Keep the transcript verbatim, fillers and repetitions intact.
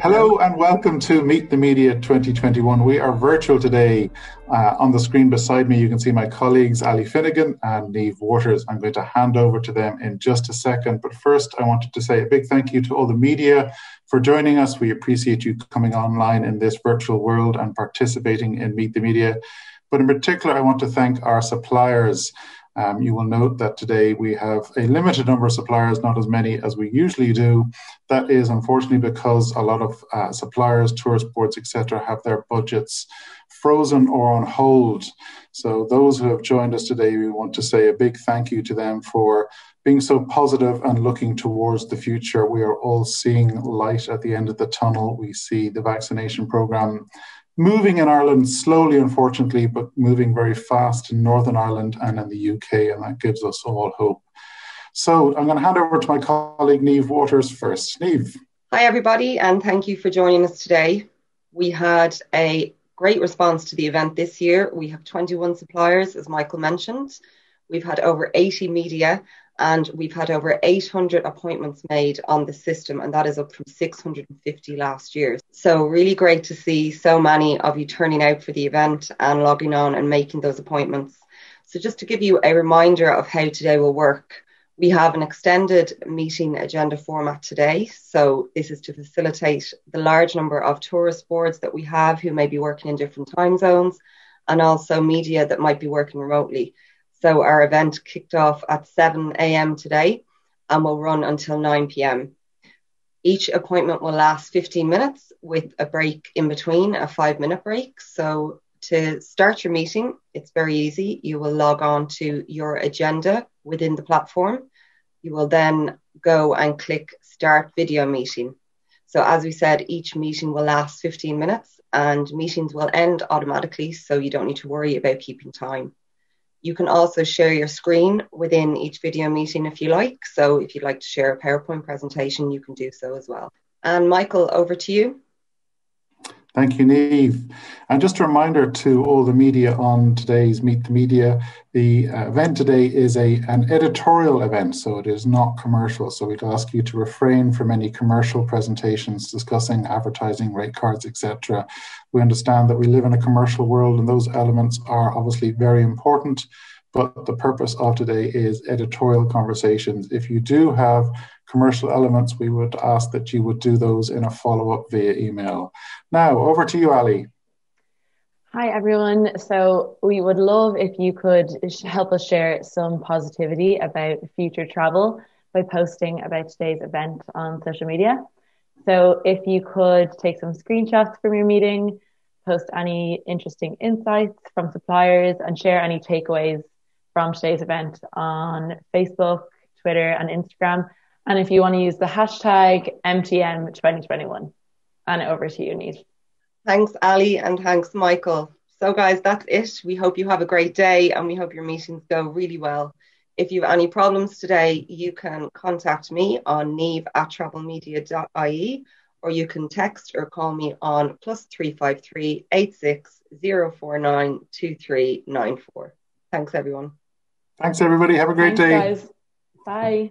Hello and welcome to Meet the Media twenty twenty-one. We are virtual today. Uh, on the screen beside me, you can see my colleagues, Ali Finnegan and Niamh Waters. I'm going to hand over to them in just a second. But first, I wanted to say a big thank you to all the media for joining us. We appreciate you coming online in this virtual world and participating in Meet the Media. But in particular, I want to thank our suppliers. Um, you will note that today we have a limited number of suppliers, not as many as we usually do. That is unfortunately because a lot of uh, suppliers, tourist boards, et cetera, have their budgets frozen or on hold. So those who have joined us today, we want to say a big thank you to them for being so positive and looking towards the future. We are all seeing light at the end of the tunnel. We see the vaccination programme moving in Ireland slowly, unfortunately, but moving very fast in Northern Ireland and in the U K, and that gives us all hope. So I'm going to hand over to my colleague Niamh Waters first. Niamh. Hi everybody, and thank you for joining us today. We had a great response to the event this year. We have twenty-one suppliers, as Michael mentioned. We've had over eighty media, and we've had over eight hundred appointments made on the system, and that is up from six hundred fifty last year. So really great to see so many of you turning out for the event and logging on and making those appointments. So just to give you a reminder of how today will work, we have an extended meeting agenda format today. So this is to facilitate the large number of tourist boards that we have who may be working in different time zones, and also media that might be working remotely. So our event kicked off at seven a m today and will run until nine p m Each appointment will last fifteen minutes with a break in between, a five minute break. So to start your meeting, it's very easy. You will log on to your agenda within the platform. You will then go and click Start Video Meeting. So as we said, each meeting will last fifteen minutes and meetings will end automatically, so you don't need to worry about keeping time. You can also share your screen within each video meeting if you like. So if you'd like to share a PowerPoint presentation, you can do so as well. And Michael, over to you. Thank you, Niamh. And just a reminder to all the media on today's Meet the Media, the event today is a, an editorial event, so it is not commercial. So we'd ask you to refrain from any commercial presentations discussing advertising, rate cards, et cetera. We understand that we live in a commercial world and those elements are obviously very important, but the purpose of today is editorial conversations. If you do have commercial elements, we would ask that you would do those in a follow-up via email. Now, over to you, Ali. Hi, everyone. So we would love if you could help us share some positivity about future travel by posting about today's event on social media. So if you could take some screenshots from your meeting, post any interesting insights from suppliers, and share any takeaways from today's event on Facebook, Twitter, and Instagram. And if you want to use the hashtag M T M twenty twenty-one. And over to you, Niamh. Thanks, Ali, and thanks, Michael. So, guys, that's it. We hope you have a great day and we hope your meetings go really well. If you have any problems today, you can contact me on Niamh at travel media dot I E, or you can text or call me on plus three five three, eight six, zero four nine, two three nine four. Thanks, everyone. Thanks, everybody. Have a great Thanks, day. Guys. Bye.